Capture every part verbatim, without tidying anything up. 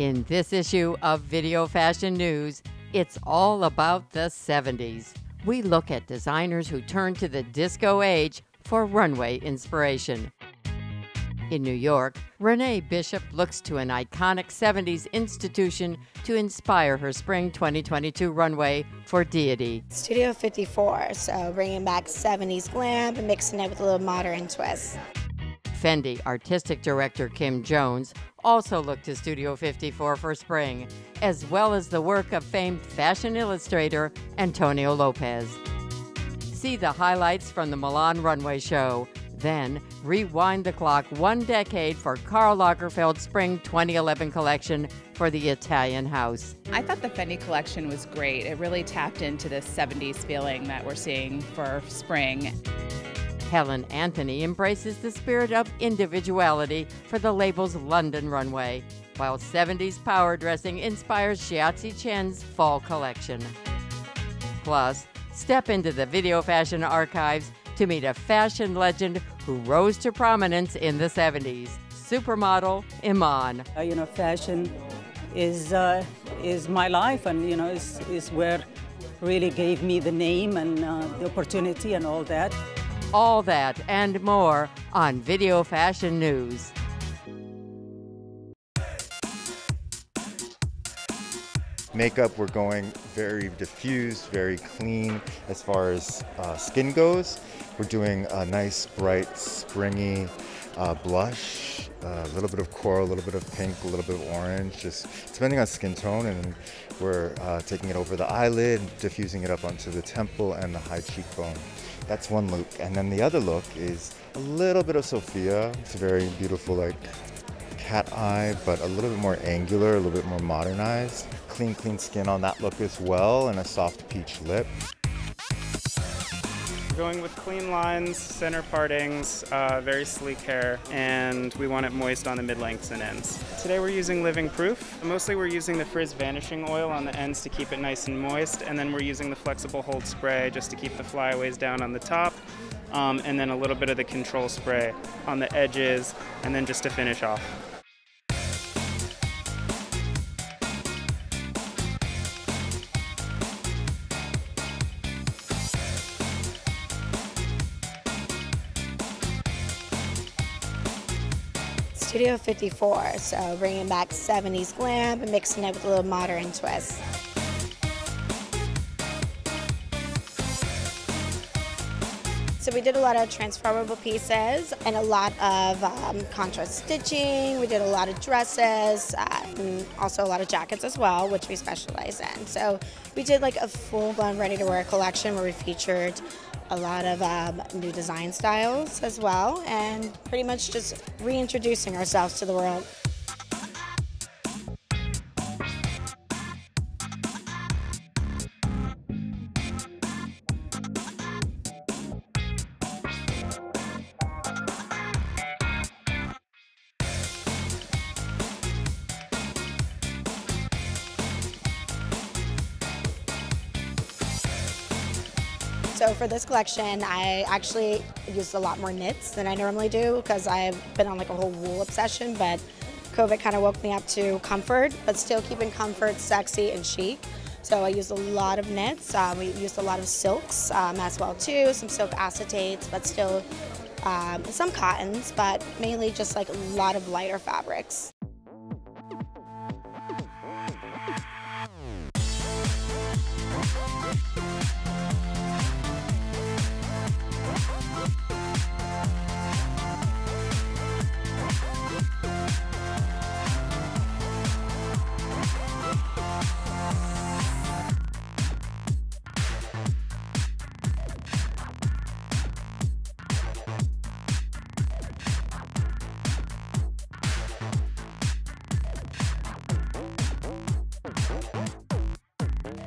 In this issue of Video Fashion News, it's all about the seventies. We look at designers who turn to the disco age for runway inspiration. In New York, Renee Bishop looks to an iconic seventies institution to inspire her spring twenty twenty-two runway for Deity. Studio fifty-four, so bringing back seventies glam and mixing it with a little modern twist. Fendi artistic director Kim Jones also looked to Studio fifty-four for spring, as well as the work of famed fashion illustrator Antonio Lopez. See the highlights from the Milan runway show, then rewind the clock one decade for Karl Lagerfeld's spring twenty eleven collection for the Italian house. I thought the Fendi collection was great. It really tapped into this seventies feeling that we're seeing for spring. Helen Anthony embraces the spirit of individuality for the label's London runway, while seventies power dressing inspires Shiatzy Chen's fall collection. Plus, step into the Video Fashion archives to meet a fashion legend who rose to prominence in the seventies, supermodel Iman. Uh, you know, fashion is, uh, is my life, and, you know, is, is where really gave me the name and uh, the opportunity and all that. All that and more on Video Fashion News. Makeup, we're going very diffused, very clean as far as uh, skin goes. We're doing a nice, bright, springy uh, blush, a uh, little bit of coral, a little bit of pink, a little bit of orange, just depending on skin tone. And we're uh, taking it over the eyelid, diffusing it up onto the temple and the high cheekbone. That's one look. And then the other look is a little bit of Sophia. It's a very beautiful, like, cat eye, but a little bit more angular, a little bit more modernized. Clean, clean skin on that look as well, and a soft peach lip. Going with clean lines, center partings, uh, very sleek hair, and we want it moist on the mid-lengths and ends. Today we're using Living Proof. Mostly we're using the Frizz Vanishing Oil on the ends to keep it nice and moist, and then we're using the Flexible Hold Spray just to keep the flyaways down on the top, um, and then a little bit of the Control Spray on the edges, and then just to finish off. Studio fifty-four, so bringing back seventies glam and mixing it with a little modern twist. So we did a lot of transformable pieces and a lot of um, contrast stitching. We did a lot of dresses, uh, and also a lot of jackets as well, which we specialize in. So we did like a full-blown ready-to-wear collection where we featured a lot of um, new design styles as well, and pretty much just reintroducing ourselves to the world. So for this collection, I actually used a lot more knits than I normally do because I've been on like a whole wool obsession, but COVID kind of woke me up to comfort, but still keeping comfort sexy and chic. So I used a lot of knits. Um, we used a lot of silks um, as well too, some silk acetates, but still um, some cottons, but mainly just like a lot of lighter fabrics.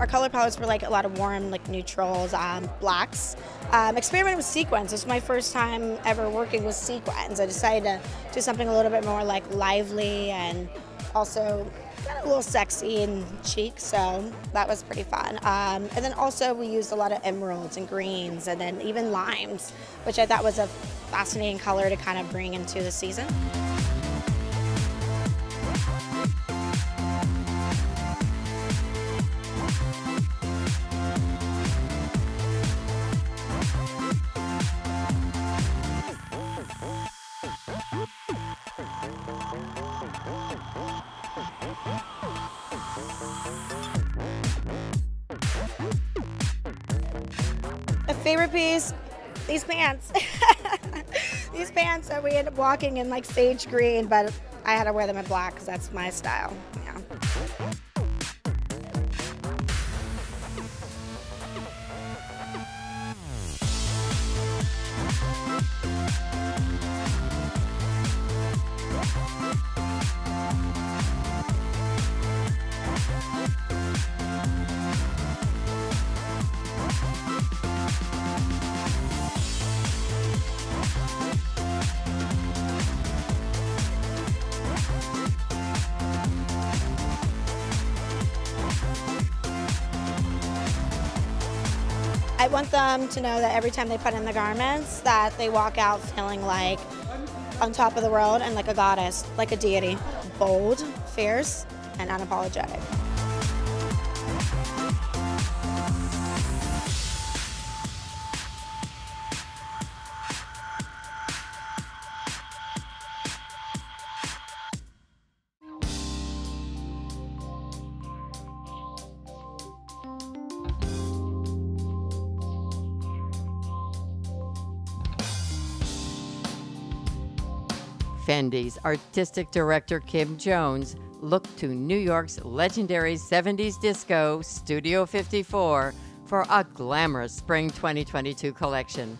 Our color palettes were like a lot of warm, like neutrals, um, blacks. Um, experimented with sequins. This was my first time ever working with sequins. I decided to do something a little bit more like lively and also a little sexy and chic, so that was pretty fun. Um, and then also we used a lot of emeralds and greens and then even limes, which I thought was a fascinating color to kind of bring into the season. A favorite piece, these pants. These pants that we end up walking in like sage green, but I had to wear them in black because that's my style. Yeah. I want them to know that every time they put in the garments that they walk out feeling like on top of the world and like a goddess, like a deity. Bold, fierce, and unapologetic. Fendi's artistic director Kim Jones looked to New York's legendary seventies disco Studio fifty-four for a glamorous spring twenty twenty-two collection.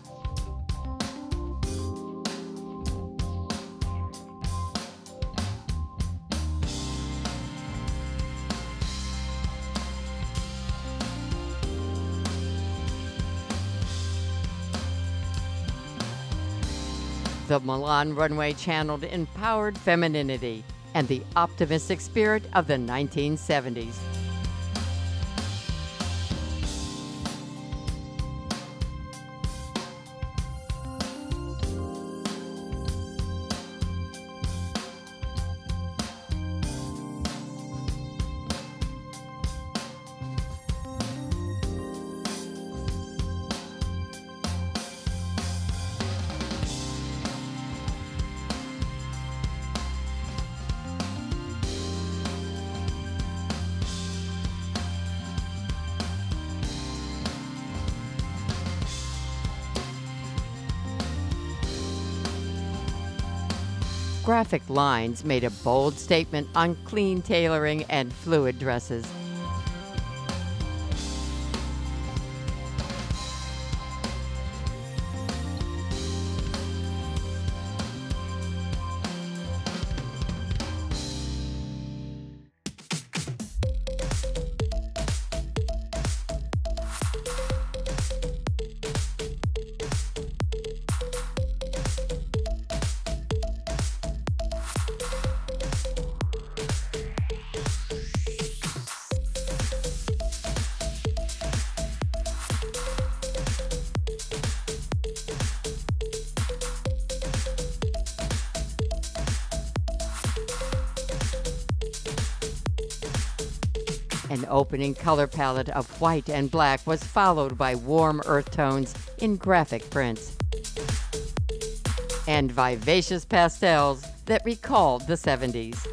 The Milan runway channeled empowered femininity and the optimistic spirit of the nineteen seventies. Graphic lines made a bold statement on clean tailoring and fluid dresses. An opening color palette of white and black was followed by warm earth tones in graphic prints and vivacious pastels that recalled the seventies.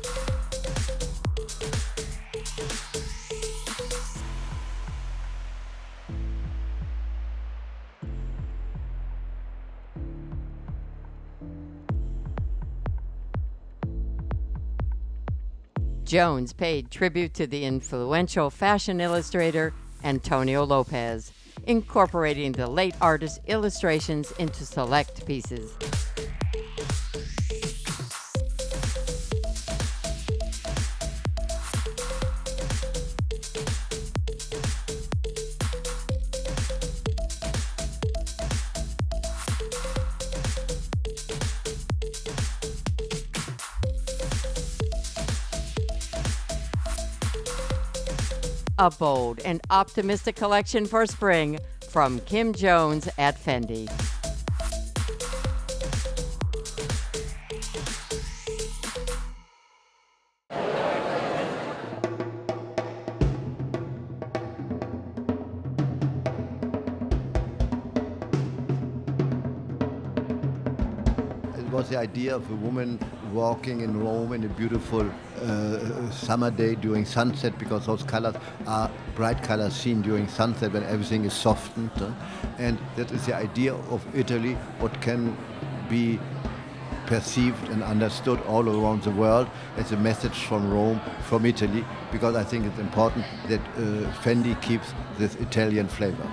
Jones paid tribute to the influential fashion illustrator Antonio Lopez, incorporating the late artist's illustrations into select pieces. A bold and optimistic collection for spring from Kim Jones at Fendi. It was the idea of a woman walking in Rome in a beautiful uh, summer day during sunset, because those colors are bright colors seen during sunset when everything is softened. And that is the idea of Italy, what can be perceived and understood all around the world as a message from Rome, from Italy, because I think it's important that uh, Fendi keeps this Italian flavor.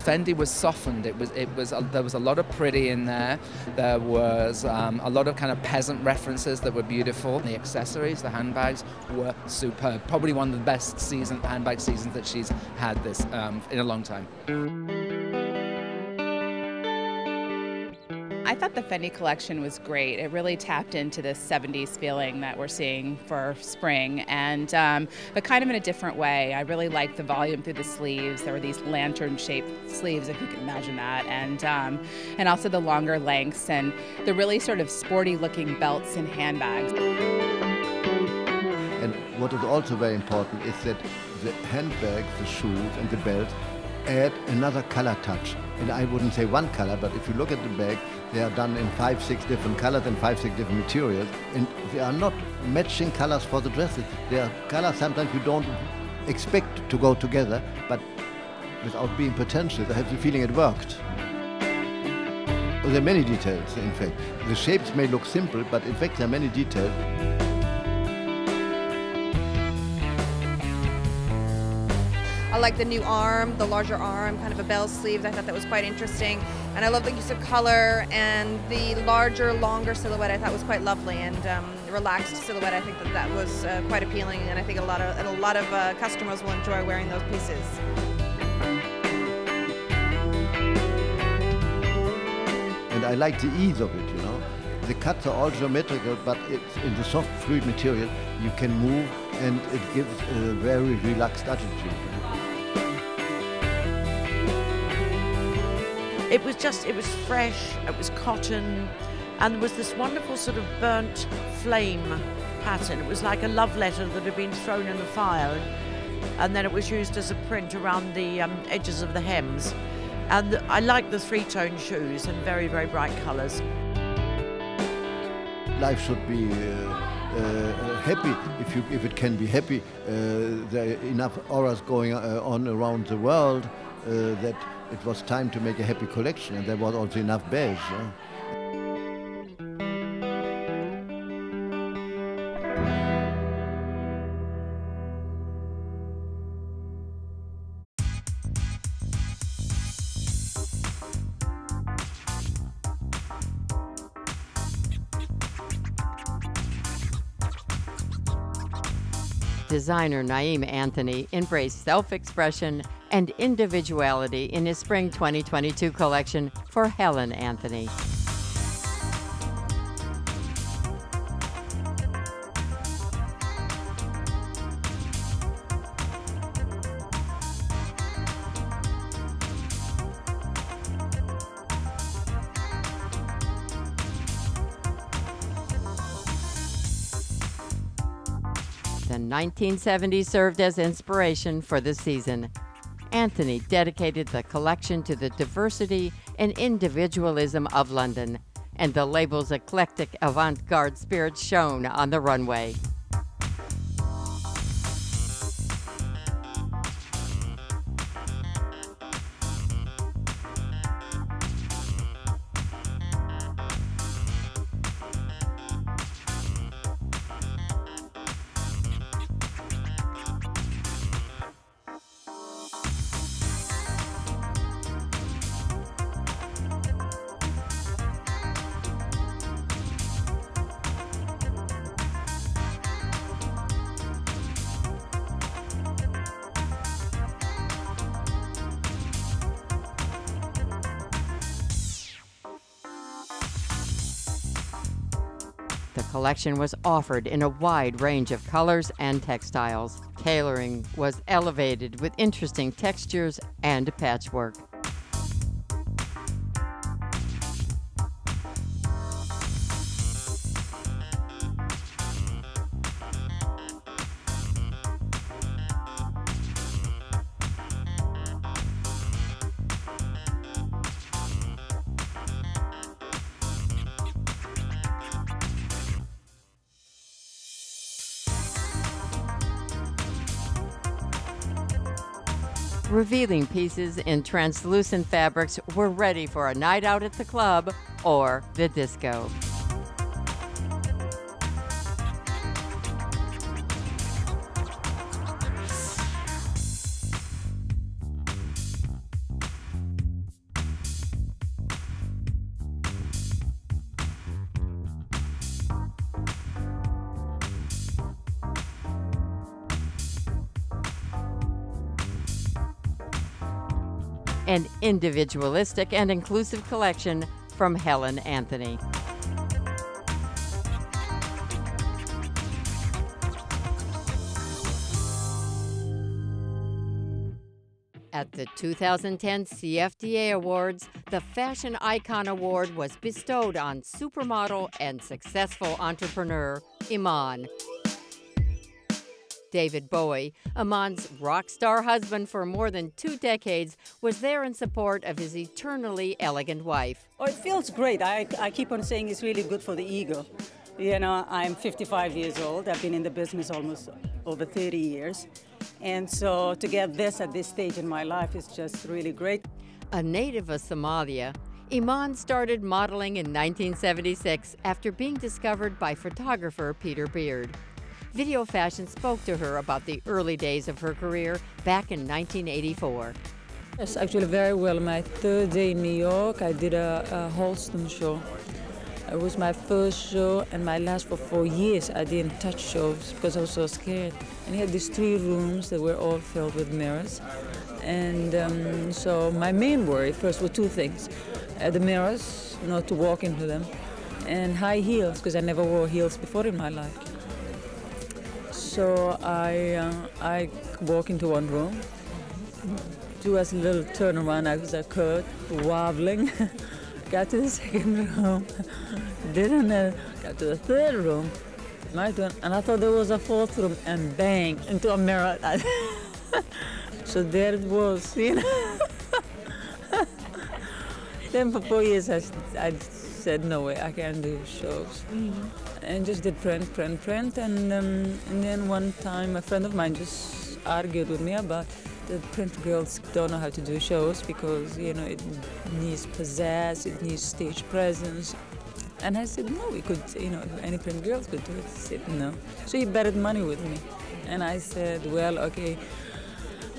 Fendi was softened. It was, it was, uh, there was a lot of pretty in there. There was um, a lot of kind of peasant references that were beautiful. The accessories, the handbags were superb. Probably one of the best season, handbag seasons that she's had this um, in a long time. I thought the Fendi collection was great. It really tapped into this seventies feeling that we're seeing for spring, and um, but kind of in a different way. I really liked the volume through the sleeves. There were these lantern-shaped sleeves, if you can imagine that, and um, and also the longer lengths and the really sort of sporty-looking belts and handbags. And what is also very important is that the handbag, the shoes, and the belt add another color touch. And I wouldn't say one color, but if you look at the bag, they are done in five, six different colors and five, six different materials. And they are not matching colors for the dresses. They are colors sometimes you don't expect to go together, but without being pretentious, I have the feeling it worked. There are many details, in fact. The shapes may look simple, but in fact there are many details. I like the new arm, the larger arm, kind of a bell sleeve. I thought that was quite interesting. And I love the use of color, and the larger, longer silhouette I thought was quite lovely, and um, the relaxed silhouette, I think that that was uh, quite appealing, and I think a lot of, a lot of uh, customers will enjoy wearing those pieces. And I like the ease of it, you know. The cuts are all geometrical, but it's in the soft, fluid material. You can move, and it gives a very relaxed attitude. It was just, it was fresh, it was cotton, and there was this wonderful sort of burnt flame pattern. It was like a love letter that had been thrown in the fire, and then it was used as a print around the um, edges of the hems. And I liked the three-tone shoes and very, very bright colors. Life should be uh, uh, happy, if, you, if it can be happy. Uh, there are enough auras going on around the world uh, that it was time to make a happy collection, and there was also enough beige. Yeah? Designer Naeem Anthony embraced self-expression and individuality in his spring twenty twenty-two collection for Helen Anthony. The nineteen seventies served as inspiration for the season. Anthony dedicated the collection to the diversity and individualism of London, and the label's eclectic avant-garde spirit shone on the runway. The collection was offered in a wide range of colors and textiles. Tailoring was elevated with interesting textures and patchwork. revealing pieces in translucent fabrics were ready for a night out at the club or the disco. An individualistic and inclusive collection from Helen Anthony. At the two thousand ten C F D A Awards, the Fashion Icon Award was bestowed on supermodel and successful entrepreneur Iman. David Bowie, Iman's rock star husband for more than two decades, was there in support of his eternally elegant wife. Oh, it feels great. I, I keep on saying it's really good for the ego. You know, I'm fifty-five years old. I've been in the business almost over thirty years. And so to get this at this stage in my life is just really great. A native of Somalia, Iman started modeling in nineteen seventy-six after being discovered by photographer Peter Beard. Video Fashion spoke to her about the early days of her career back in nineteen eighty-four. Yes, actually very well. My third day in New York, I did a, a Halston show. It was my first show and my last for four years. I didn't touch shows because I was so scared. And he had these three rooms that were all filled with mirrors. And um, so my main worry first were two things. Uh, the mirrors, not to walk into them, and high heels, because I never wore heels before in my life. So I, uh, I walk into one room, do a little turnaround as I could, wobbling, got to the second room, didn't know, got to the third room, my turn, and I thought there was a fourth room, and bang, into a mirror. So there it was, you know. Then for four years I, I said, no way, I can't do shows. Mm-hmm. And just did print, print, print, and, um, and then one time a friend of mine just argued with me about the print girls don't know how to do shows because, you know, it needs pizzazz, it needs stage presence. And I said, no, we could, you know, any print girls could do it. He said, no. So he betted money with me. And I said, well, okay,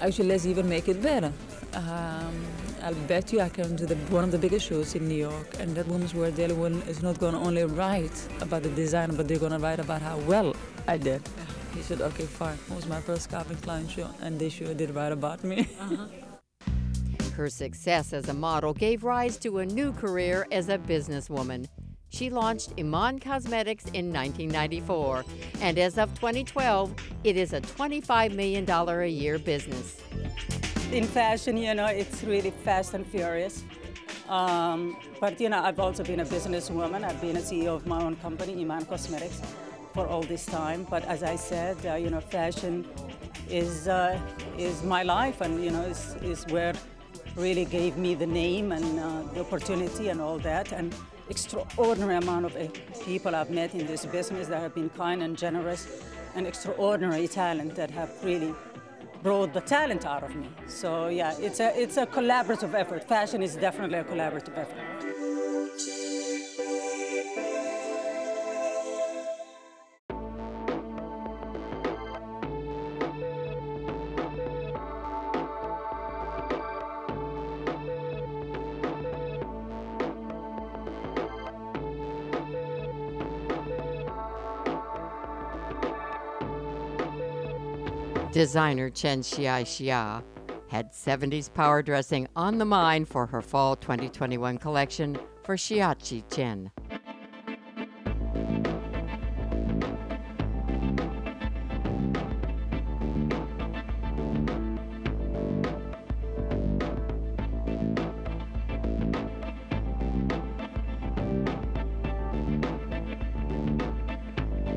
actually, let's even make it better. Um, I'll bet you I can do the, one of the biggest shows in New York, and that Woman's Wear Daily is not going to only write about the design, but they're going to write about how well I did. He said, okay, fine. It was my first Calvin Klein show, and they sure did write about me. Uh-huh. Her success as a model gave rise to a new career as a businesswoman. She launched Iman Cosmetics in nineteen ninety-four, and as of twenty twelve, it is a twenty-five million dollars a year business. In fashion, you know, it's really fast and furious. Um, but, you know, I've also been a businesswoman. I've been a C E O of my own company, Iman Cosmetics, for all this time. But as I said, uh, you know, fashion is, uh, is my life, and, you know, is, is where really gave me the name and uh, the opportunity and all that. And extraordinary amount of people I've met in this business that have been kind and generous, and extraordinary talent that have really brought the talent out of me. So yeah, it's a, it's a collaborative effort. Fashion is definitely a collaborative effort. Designer Chen Xiaixia had seventies power dressing on the mind for her fall twenty twenty-one collection for Shiatzy Chen.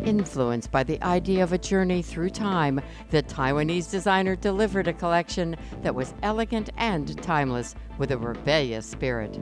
Influenced by the idea of a journey through time, the Taiwanese designer delivered a collection that was elegant and timeless with a rebellious spirit.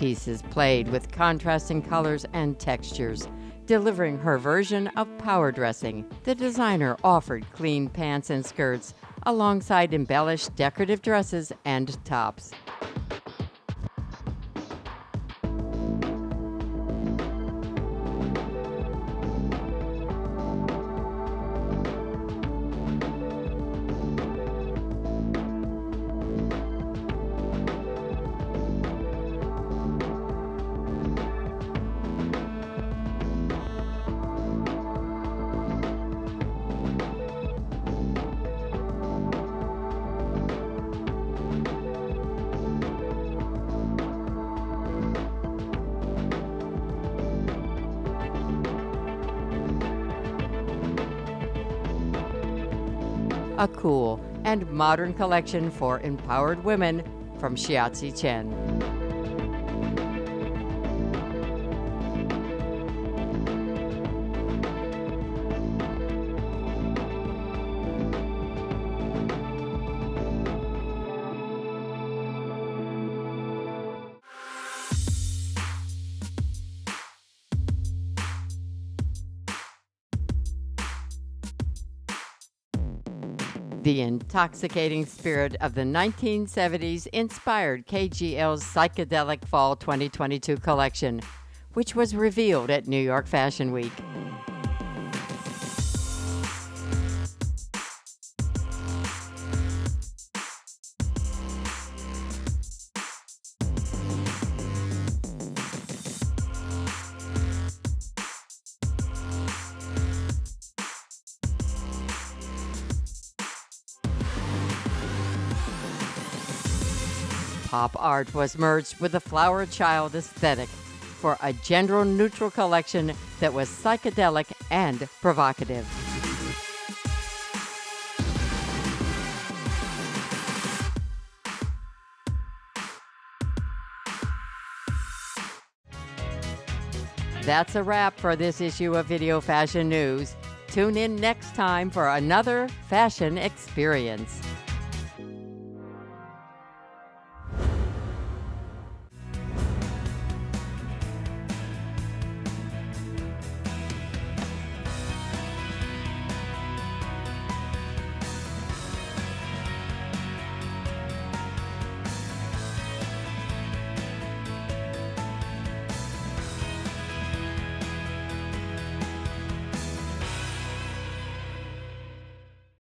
pieces played with contrasting colors and textures, delivering her version of power dressing. The designer offered clean pants and skirts alongside embellished decorative dresses and tops. A cool and modern collection for empowered women from Shiatzy Chen. The intoxicating spirit of the nineteen seventies inspired K G L's psychedelic Fall twenty twenty-two collection, which was revealed at New York Fashion Week. Pop art was merged with the flower child aesthetic for a gender-neutral collection that was psychedelic and provocative. That's a wrap for this issue of Video Fashion News. Tune in next time for another fashion experience.